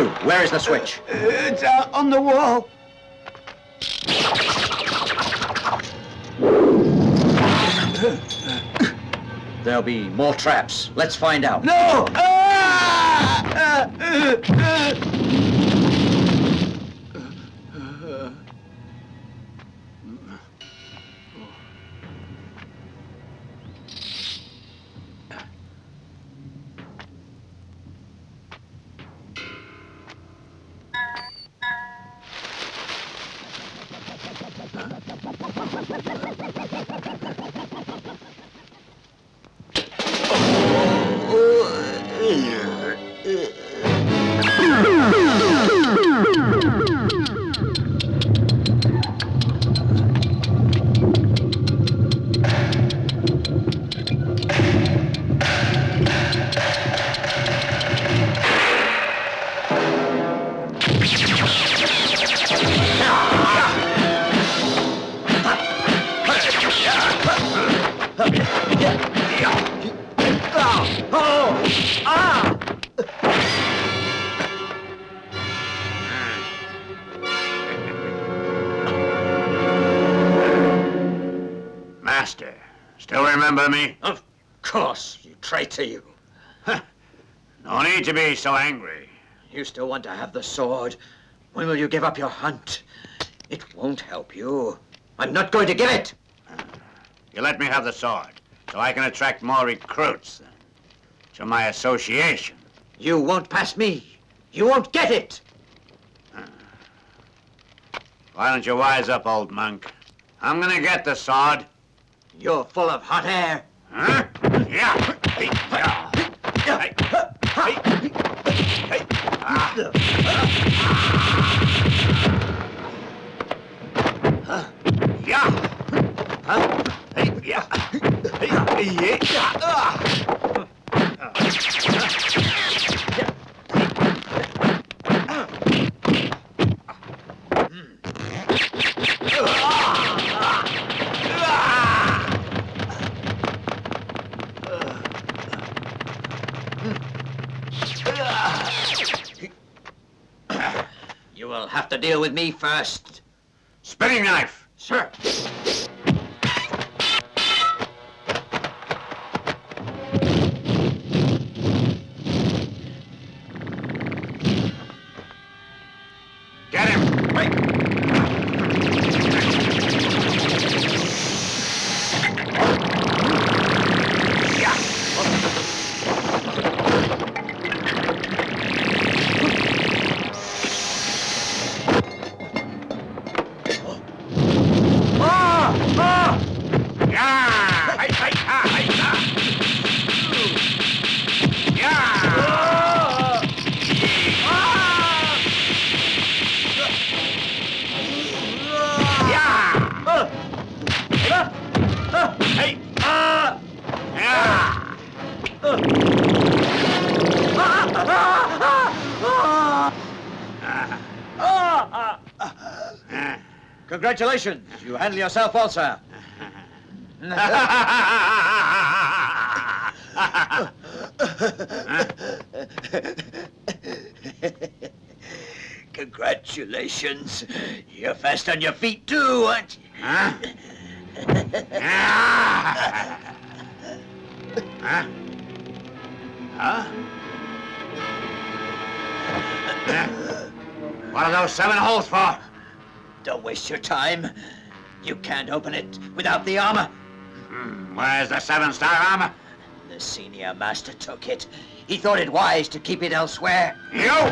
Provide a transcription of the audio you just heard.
you? Where is the switch? It's out on the wall. There'll be more traps. Let's find out. No! Master, still remember me? Of course, you traitor, you. No need to be so angry. You still want to have the sword? When will you give up your hunt? It won't help you. I'm not going to give it. You let me have the sword, so I can attract more recruits to my association. You won't pass me. You won't get it. Why don't you wise up, old monk? I'm gonna get the sword. You're full of hot air. Huh? Yeah. You will have to deal with me first. Spinning knife, sir. Congratulations, you handle yourself well, sir. Congratulations. You're fast on your feet too, aren't you? Huh? Huh? Huh? What are those 7 holes for? Don't waste your time. You can't open it without the armor. Where's the 7-star armor? The senior master took it. He thought it wise to keep it elsewhere. You!